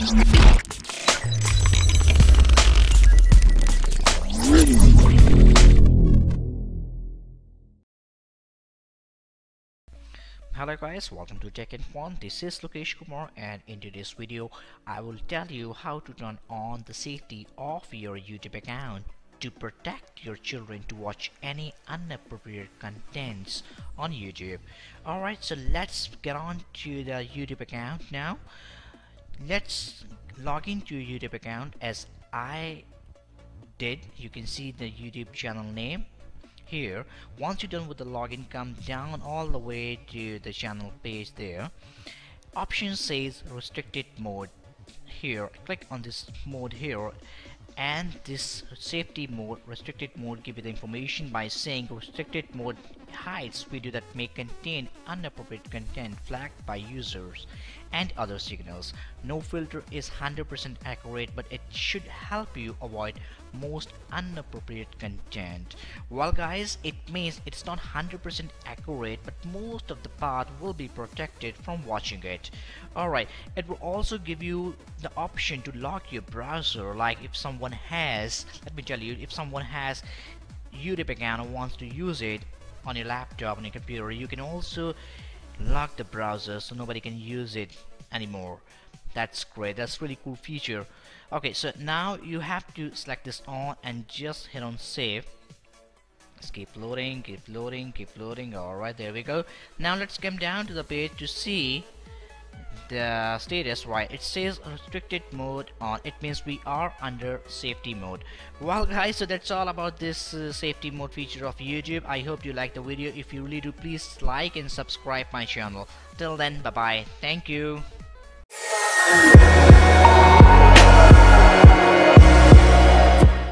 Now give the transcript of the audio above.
Hello guys, welcome to Technfunn. This is Lokesh Kumar, and in today's video I will tell you how to turn on the safety of your YouTube account to protect your children to watch any inappropriate contents on YouTube. Alright, so let's get on to the YouTube account now. Let's log into your YouTube account as I did. You can see the YouTube channel name here. Once you're done with the login, come down all the way to the channel page. There option says restricted mode. Here click on this mode here, and this safety mode, restricted mode, give you the information by saying restricted mode hides video that may contain inappropriate content flagged by users and other signals. No filter is 100% accurate, but it should help you avoid most inappropriate content. Well guys, it means it's not 100% accurate, but most of the part will be protected from watching it. Alright, it will also give you the option to lock your browser. Like if someone has, let me tell you, if someone has YouTube account and wants to use it on your laptop, on your computer, you can also lock the browser so nobody can use it anymore. That's great, that's really cool feature. Okay, so now you have to select this on and just hit on save. Let's keep loading, keep loading, keep loading. Alright, there we go. Now let's come down to the page to see the status. Right, it says restricted mode on. It means we are under safety mode. Well guys, so that's all about this safety mode feature of YouTube. I hope you like the video. If you really do, please like and subscribe my channel. Till then, bye bye, thank you.